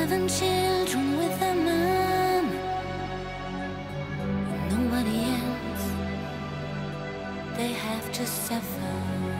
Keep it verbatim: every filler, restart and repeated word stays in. seven children with a mom and nobody else. They have to suffer.